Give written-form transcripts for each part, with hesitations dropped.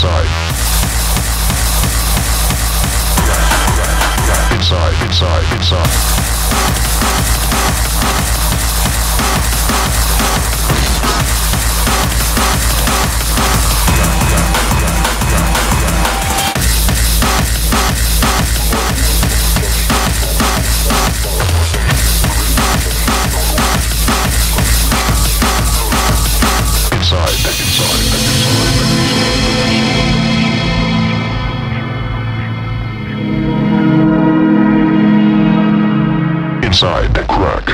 Inside the crack.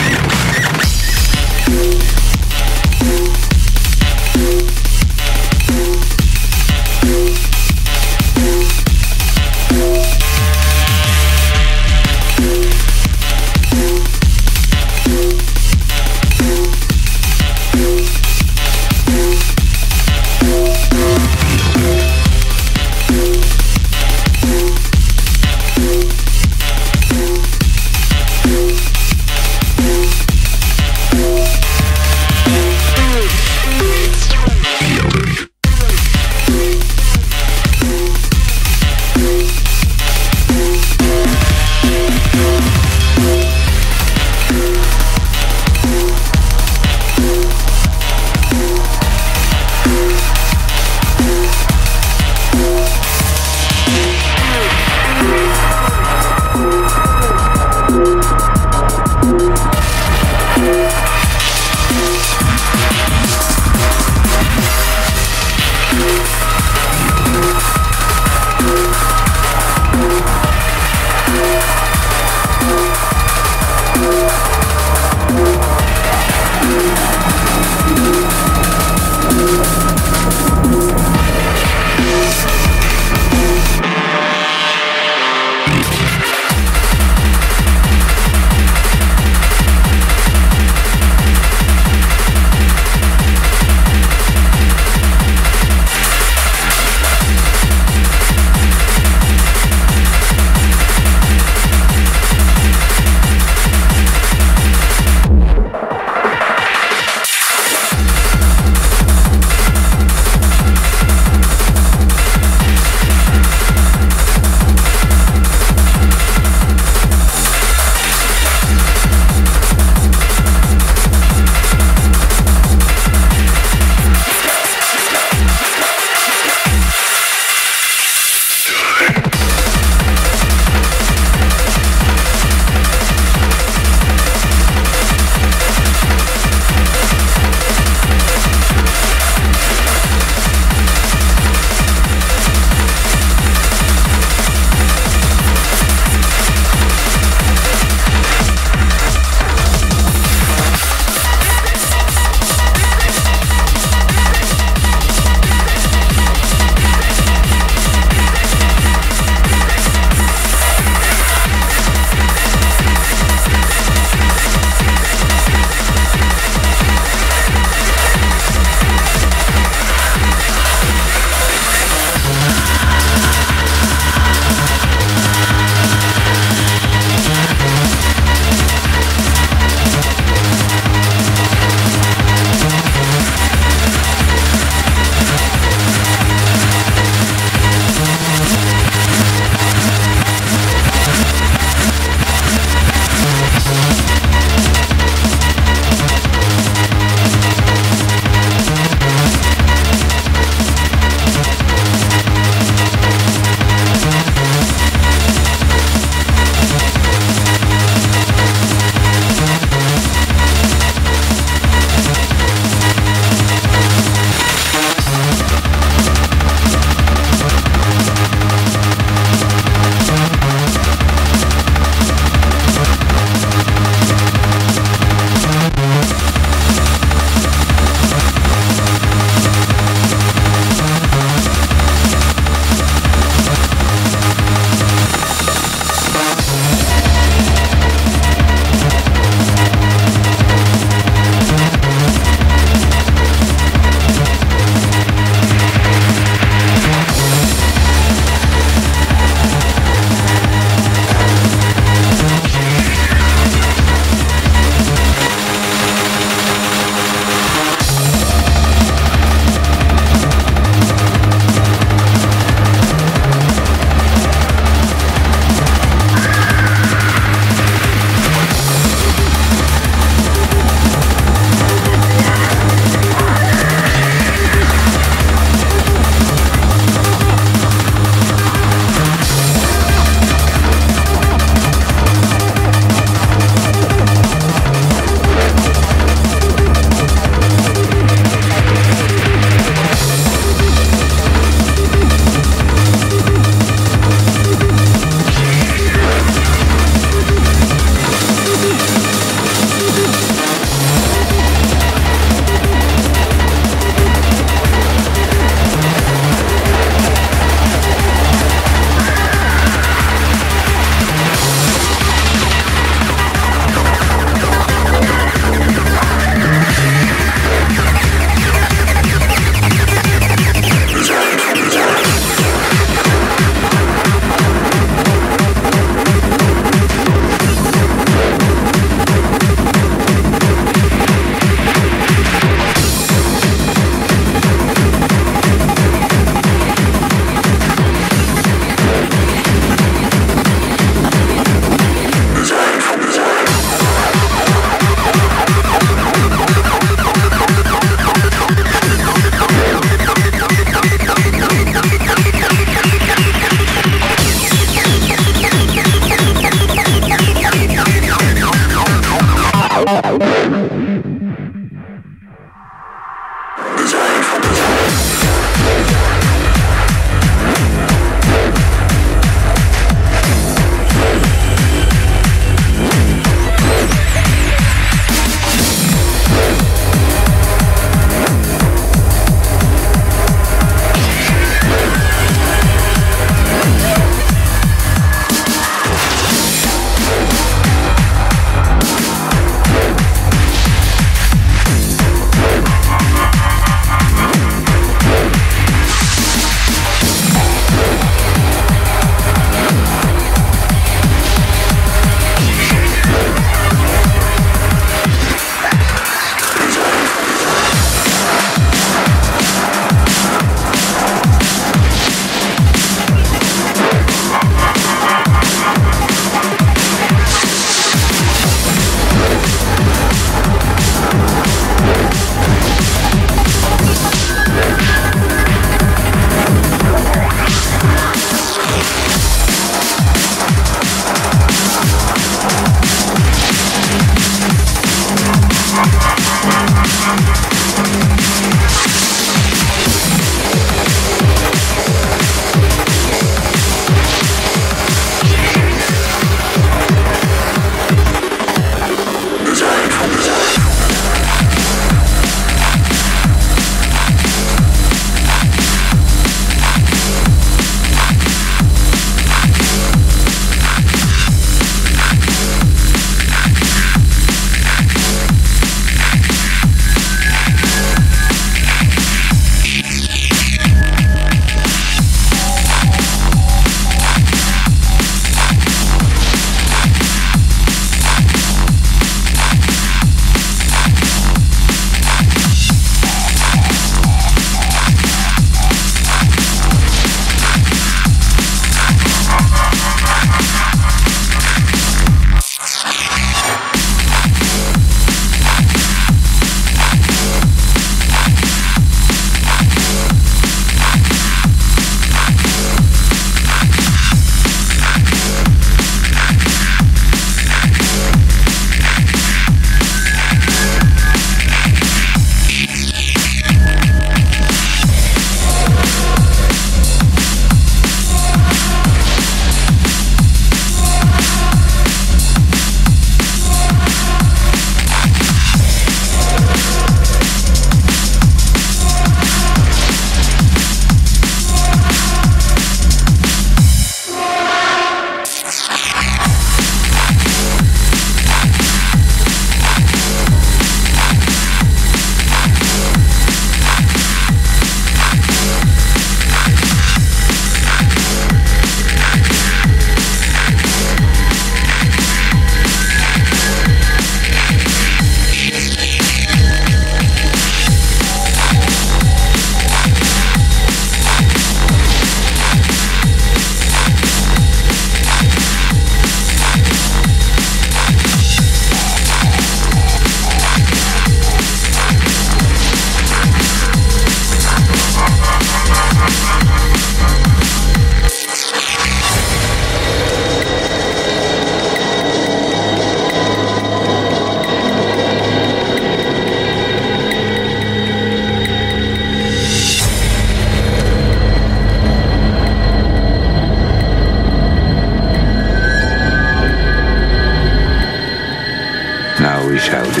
We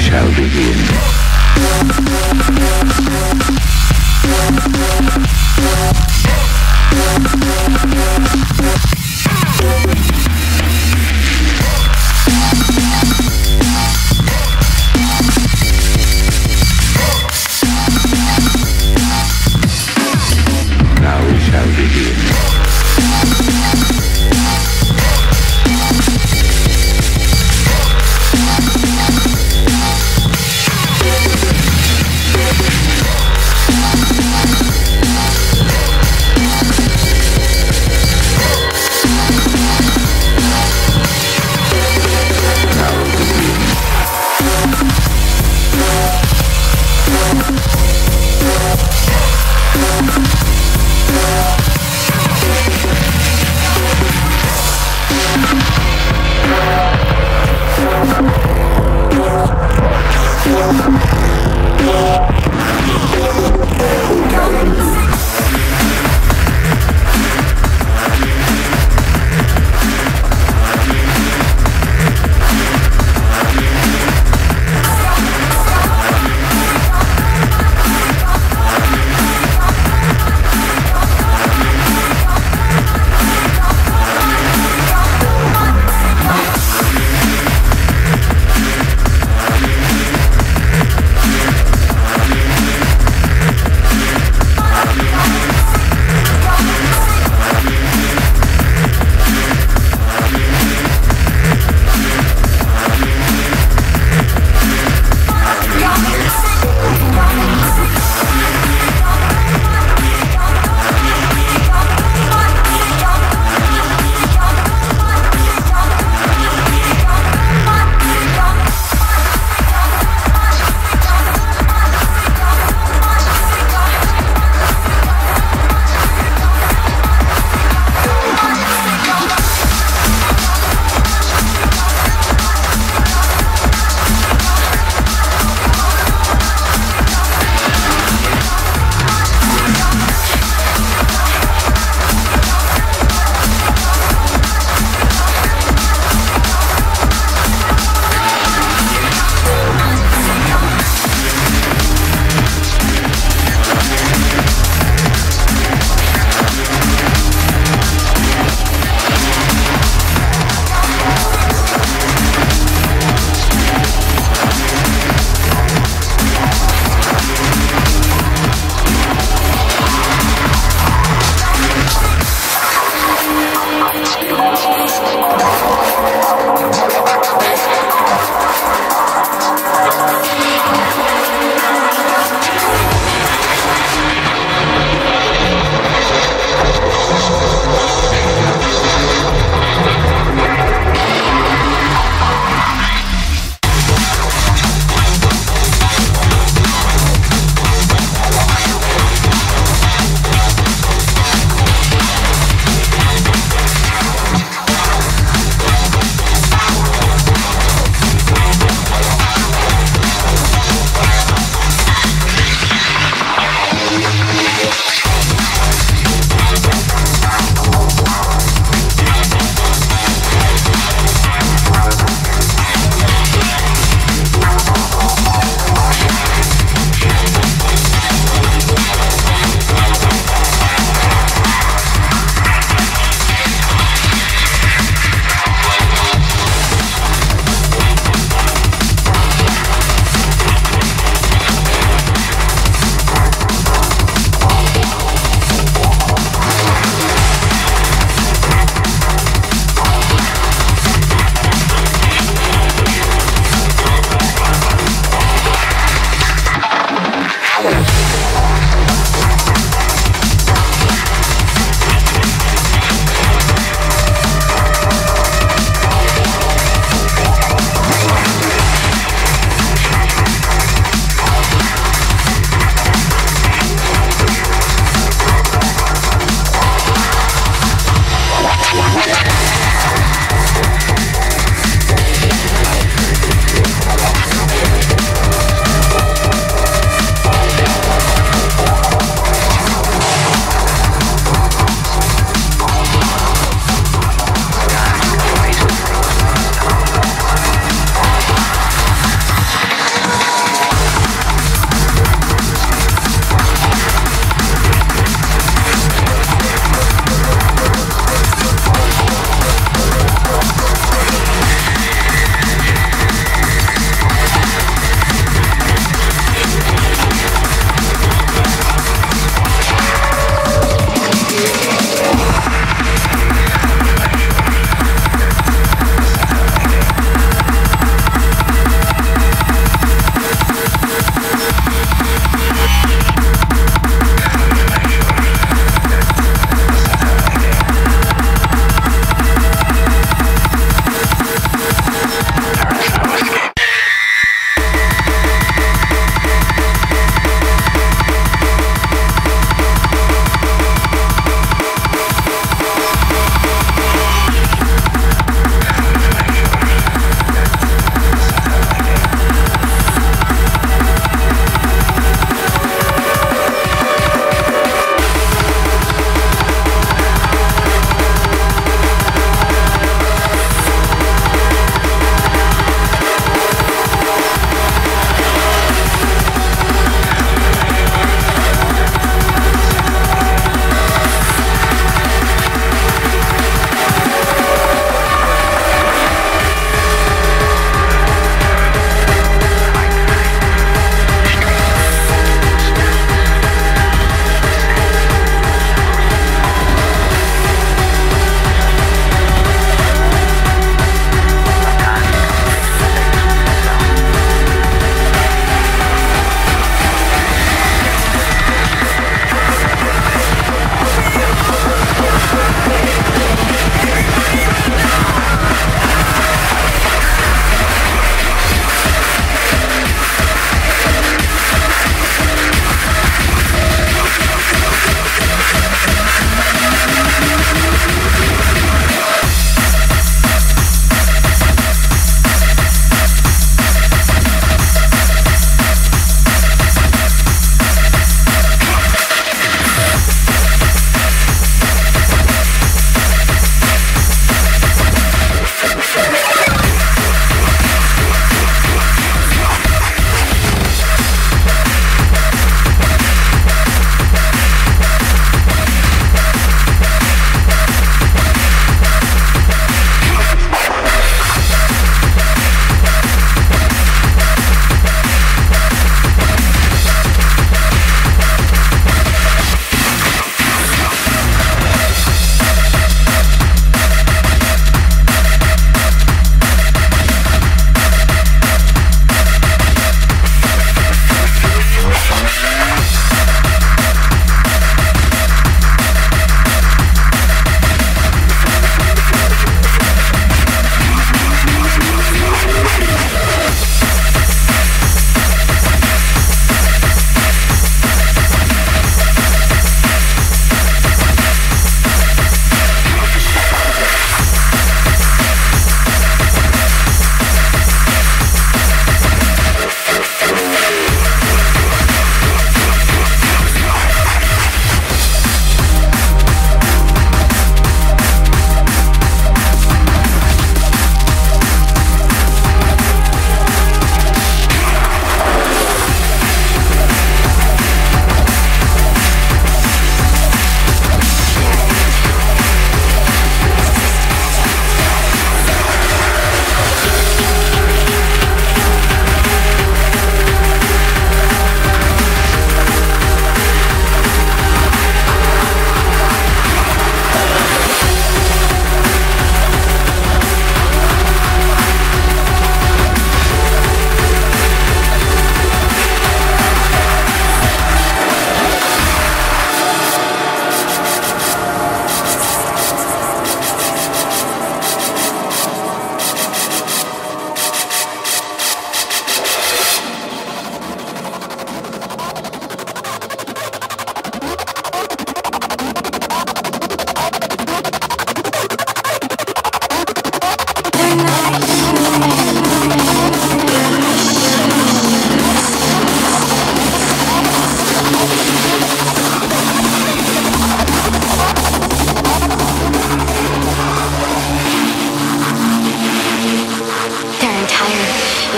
shall begin.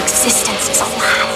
existence is a lie.